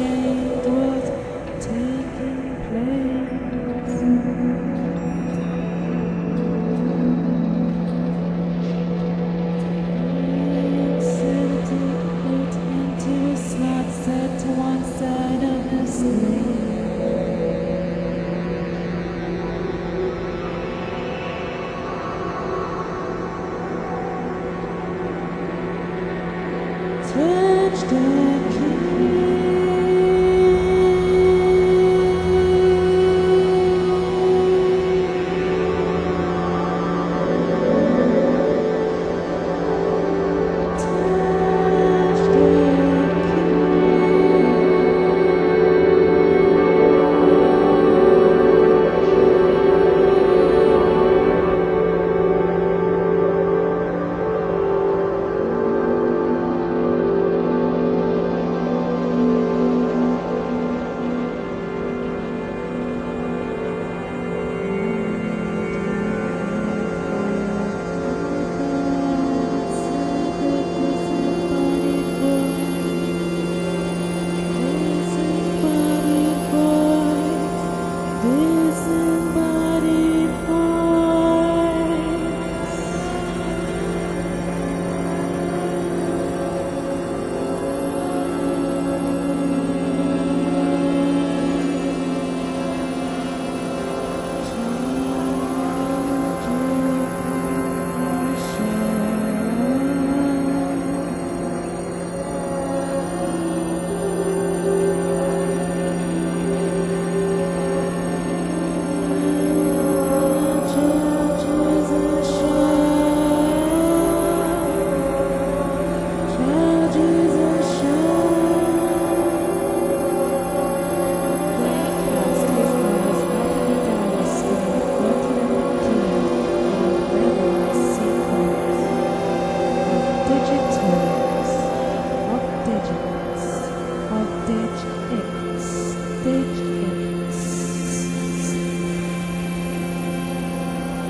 exchange was taking place. Scented put into a slot set to one side of the slate. Touch the key.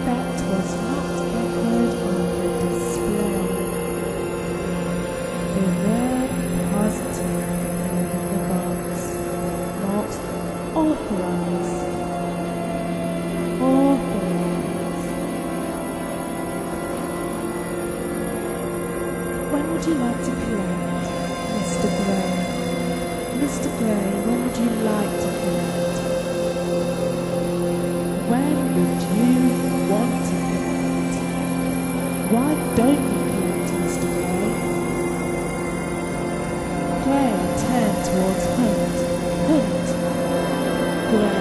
That was not echoed on the display. The red positive in the box marks authorized. When would you like to play, Mr. Gray? Mr. Gray, when would you like to play? When would you want to connect? Why don't you connect, Mr. Gray? Gray turned towards Hunt. Hunt. Gray.